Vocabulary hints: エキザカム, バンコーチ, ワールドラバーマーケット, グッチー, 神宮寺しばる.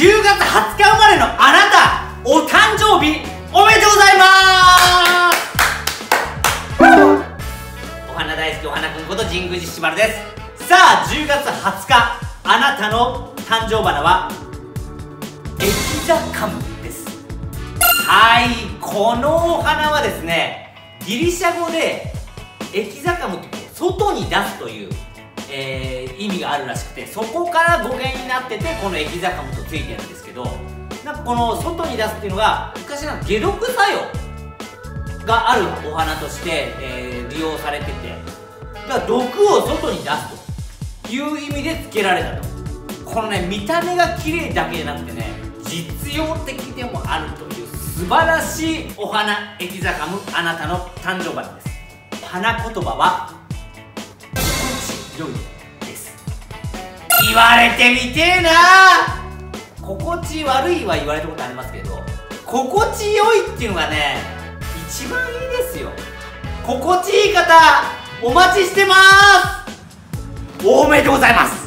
10月20日生まれのあなた、お誕生日おめでとうございますお花大好きお花くんこと神宮寺しばるです。さあ10月20日あなたの誕生花はエキザカムです。はい、このお花はですね、ギリシャ語でエキザカムって外に出すという意味があるらしくて、そこから語源になっててこのエキザカムとついてるんですけど、なんかこの外に出すっていうのが昔の解毒作用があるお花として、利用されてて、だから毒を外に出すという意味で付けられたと。このね、見た目が綺麗だけじゃなくてね、実用的でもあるという素晴らしいお花、エキザカム、あなたの誕生花です。花言葉は心地よいです。言われてみてえなー。心地悪いは言われたことありますけど、心地よいっていうのがね一番いいですよ。心地いい方お待ちしてます。おめでとうございます。